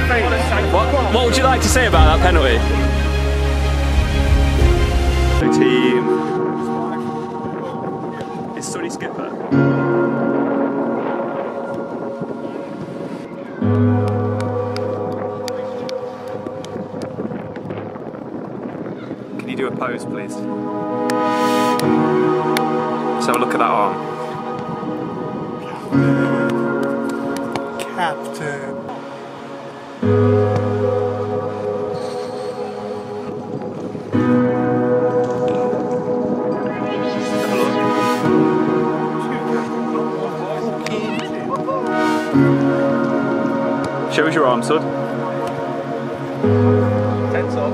What would you like to say about that penalty? The team is Sonny Skipper. Can you do a pose, please? Let's have a look at that arm. Captain. Show us your arm, son. Tense up.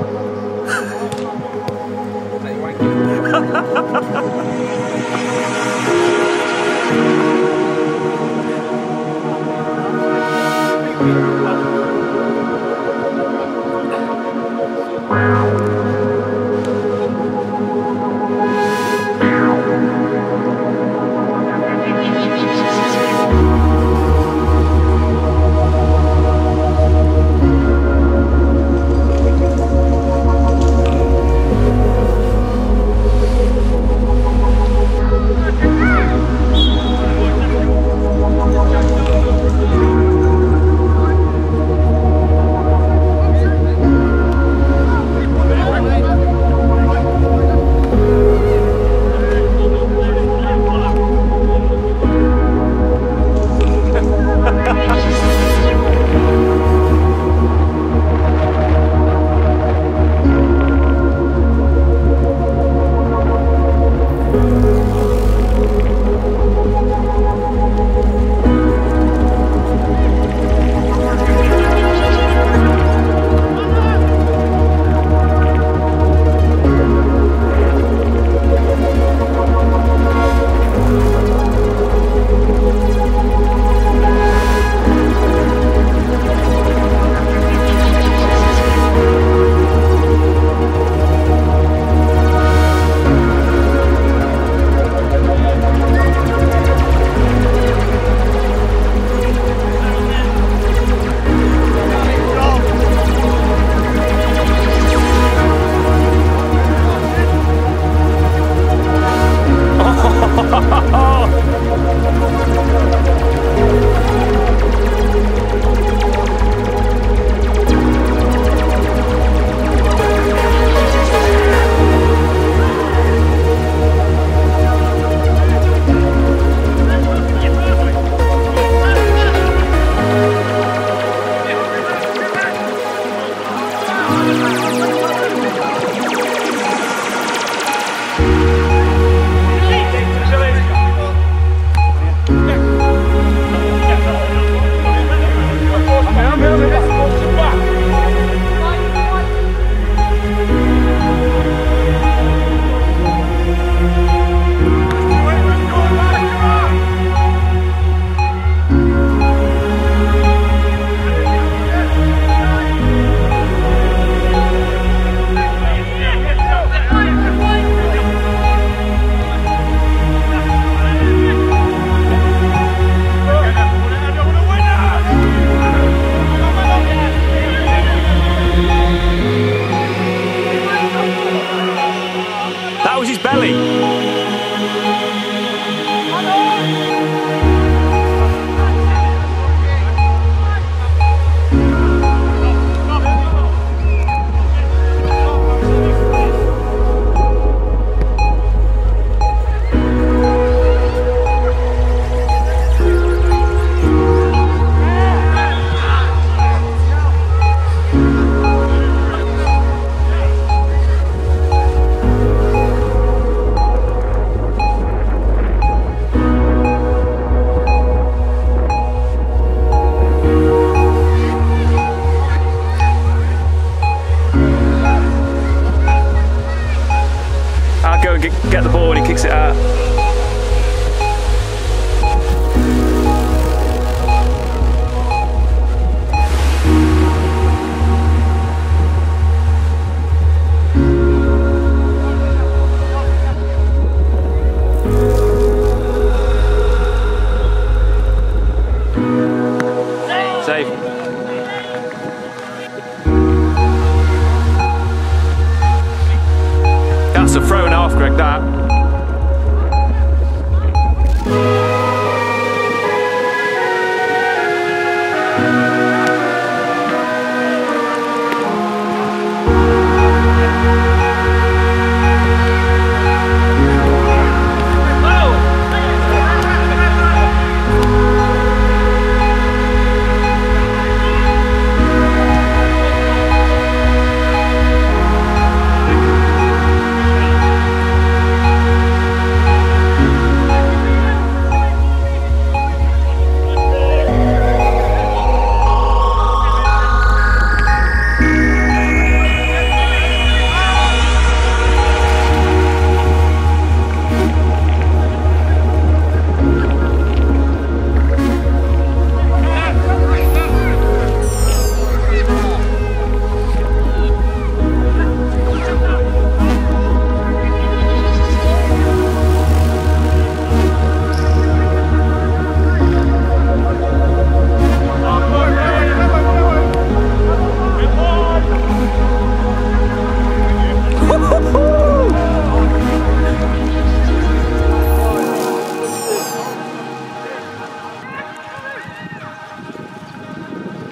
That's a throw and a half, Greg, that.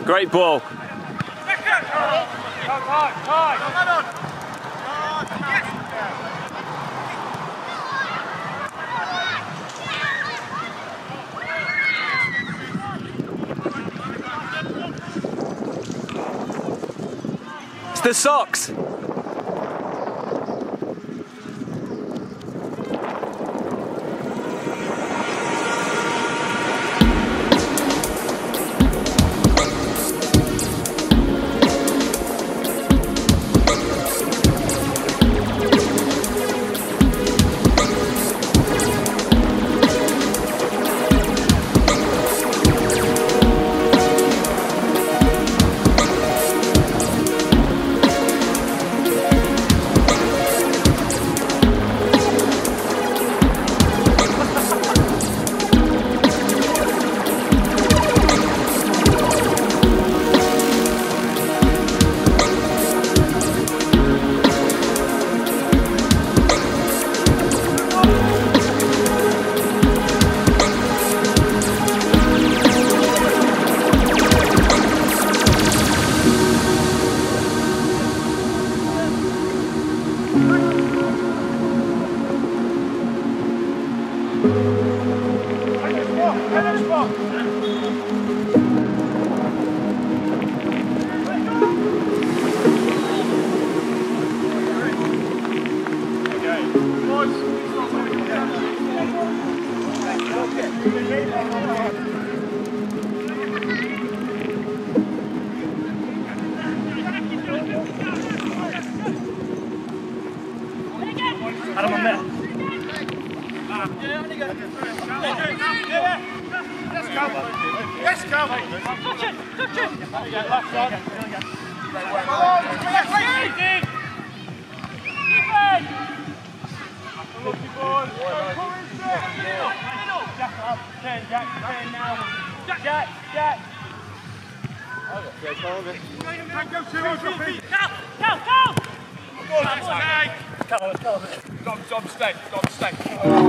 Great ball. It's the socks.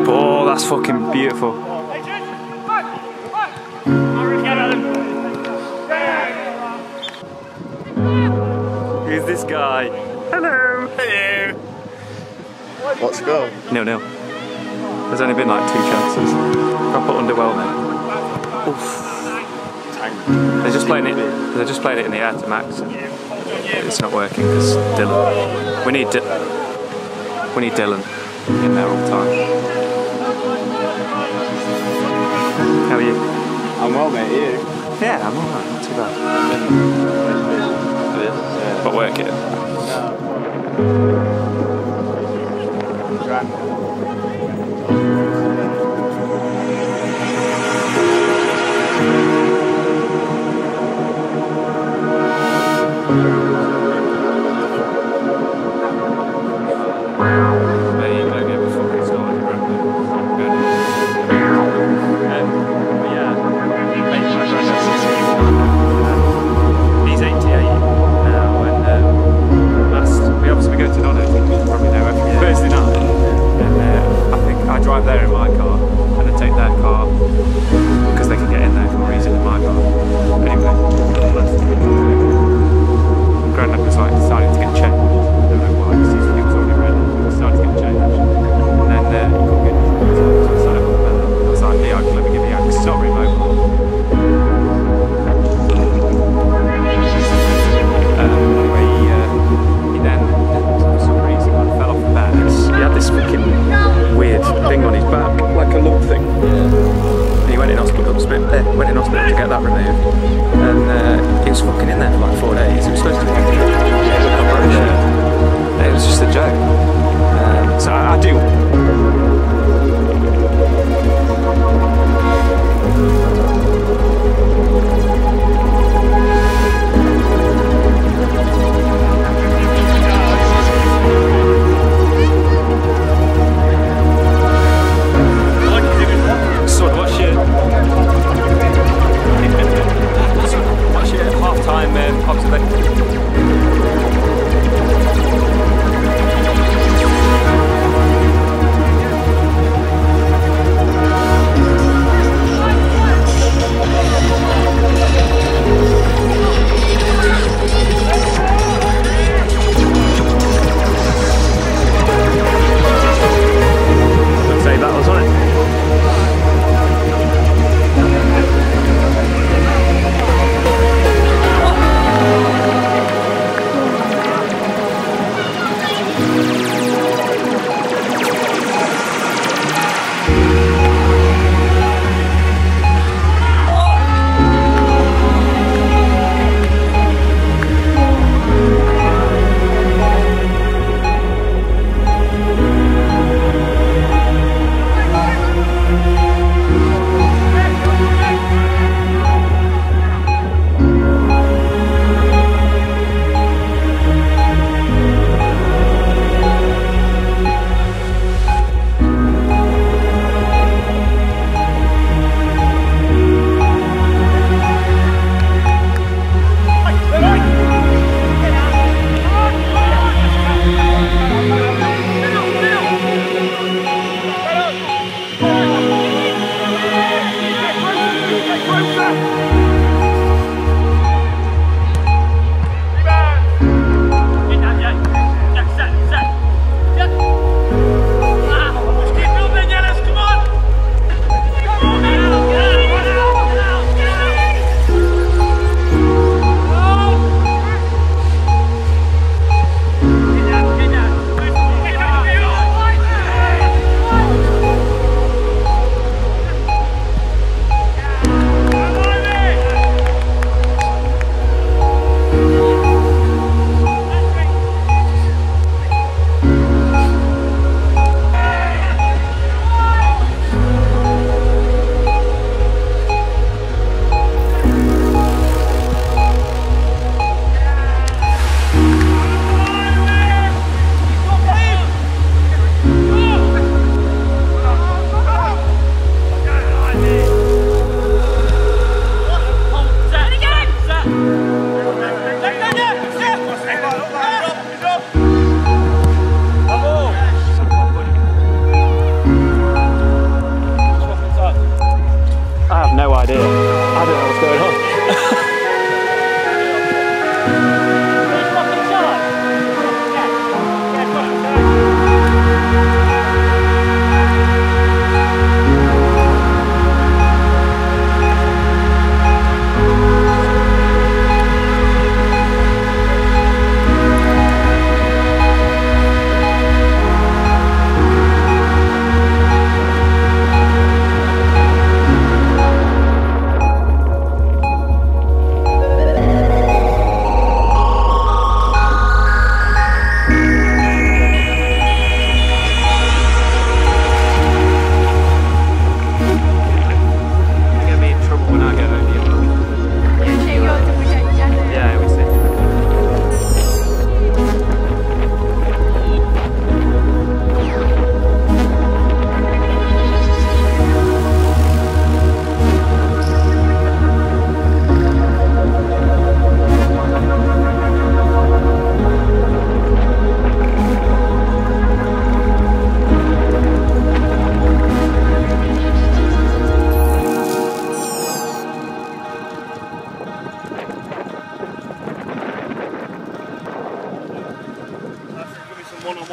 Oh, that's fucking beautiful. Who's this guy? Hello. Hello. What's the goal? 0-0. There's only been like 2 chances. I put underwhelming. Oof. They're just playing it in the air to Max. And it's not working because Dylan. We need Dylan in there all the time. How are you? I'm well, mate. You? Yeah, I'm alright. Not too bad. But work it. Go to Nottingham, you probably know everything. Yeah. Thursday night.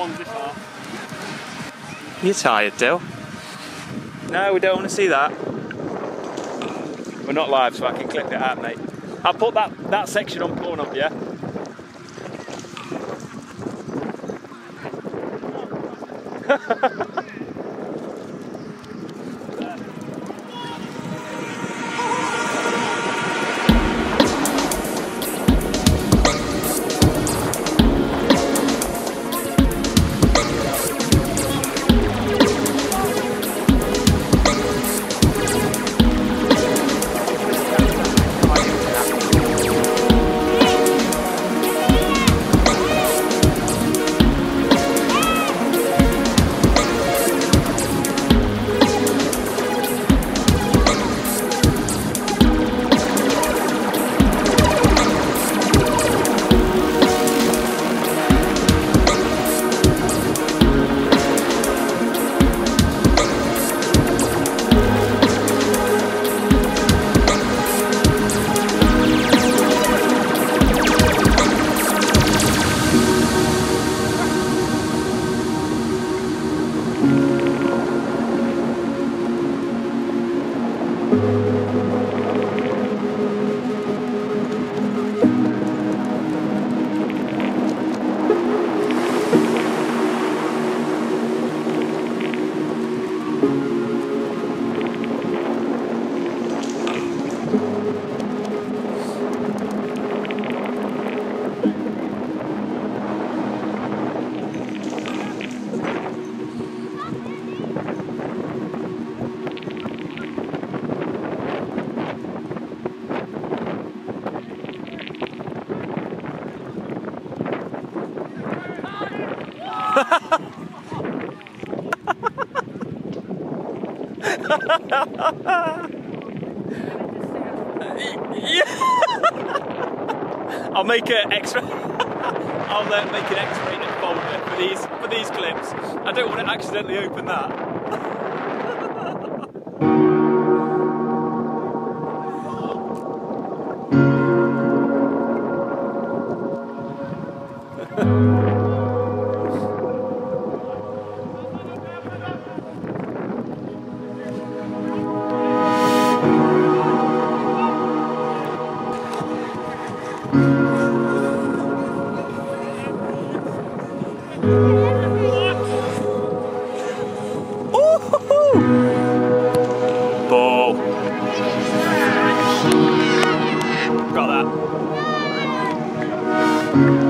ones this half. You're tired, Dill. No, we don't want to see that. We're not live, so I can clip it out, mate. I'll put that section on Pornhub, yeah? I'll make an extra. I'll make an X-rated folder for these clips. I don't want to accidentally open that.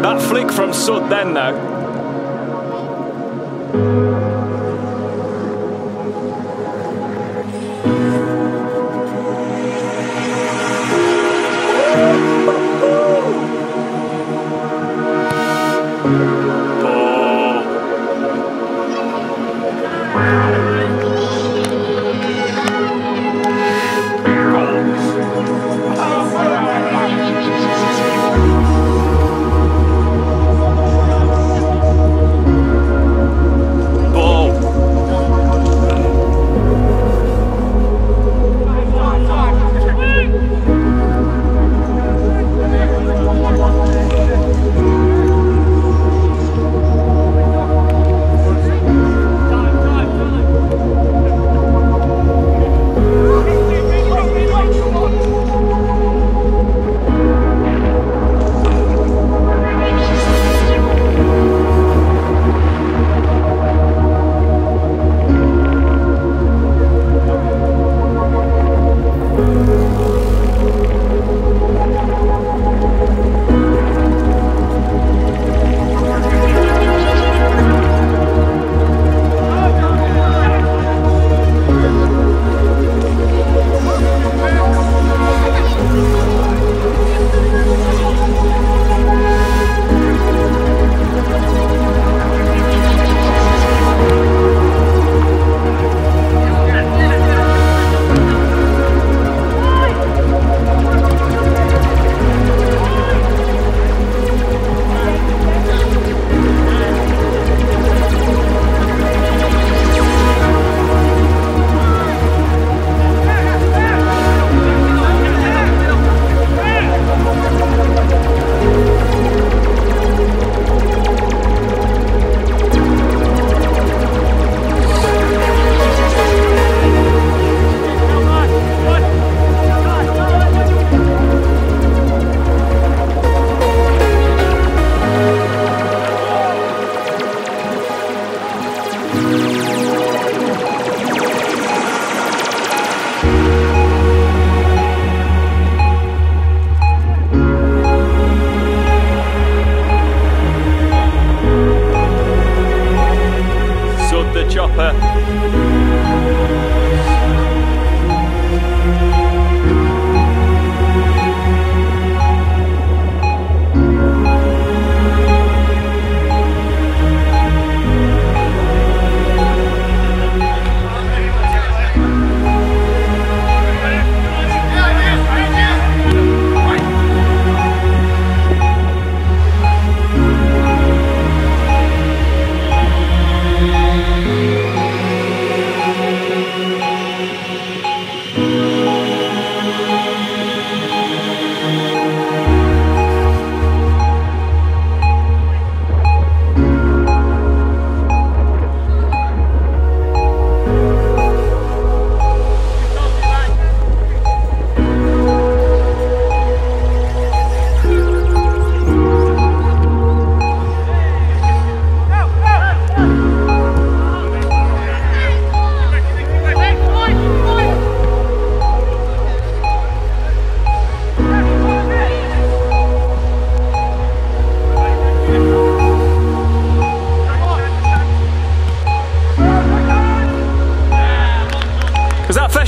That flick from Sud then though.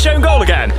British own goal again.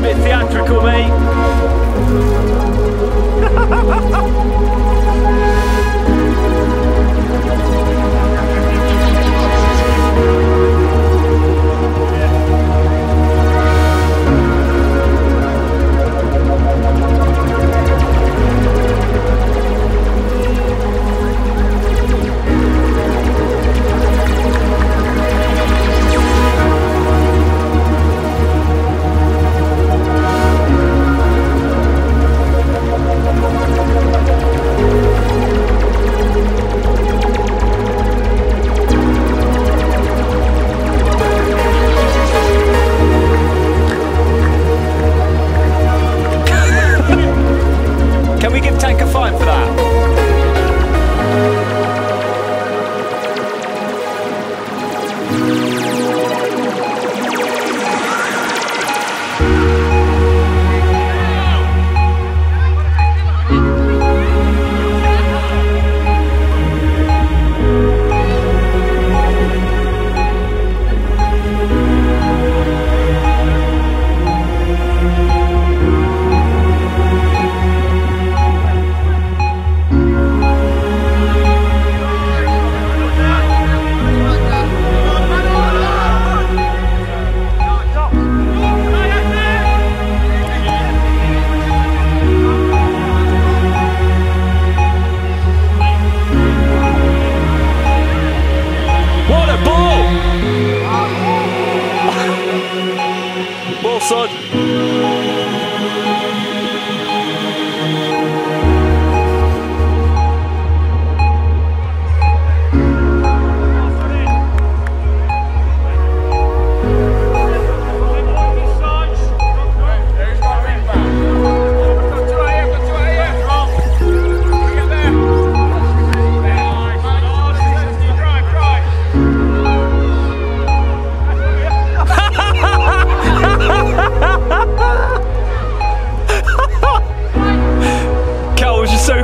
a bit theatrical, mate.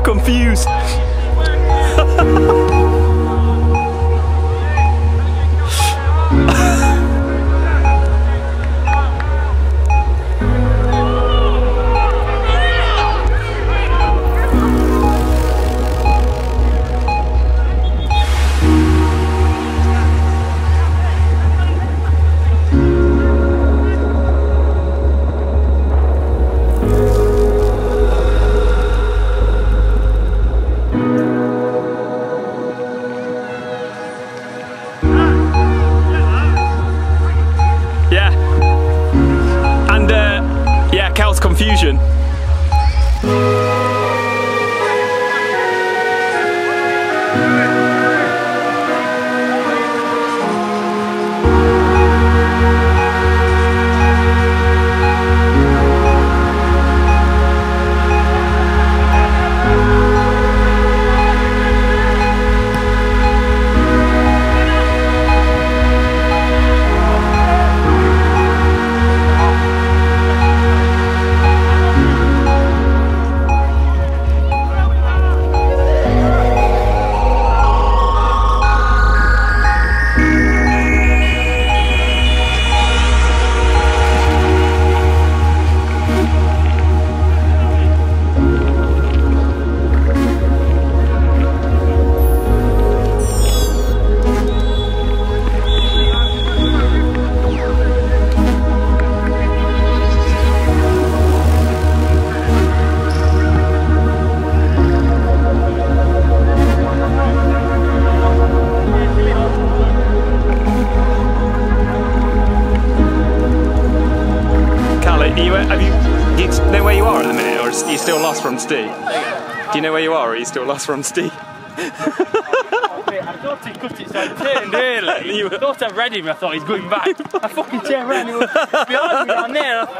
Confused. Confusion. Do you know where you are at the minute, or are you still lost from Steve? Do you know where you are, or are you still lost from Steve? I thought he cut it, so I turned early. I thought I read him, I thought he's going back. I fucking turned around, he was behind me down there. I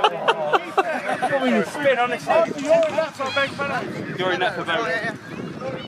mean, spin, honestly. You're in that for both.